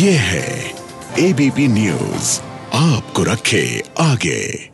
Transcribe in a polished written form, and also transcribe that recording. ये है ABP news, आपको रखे आगे।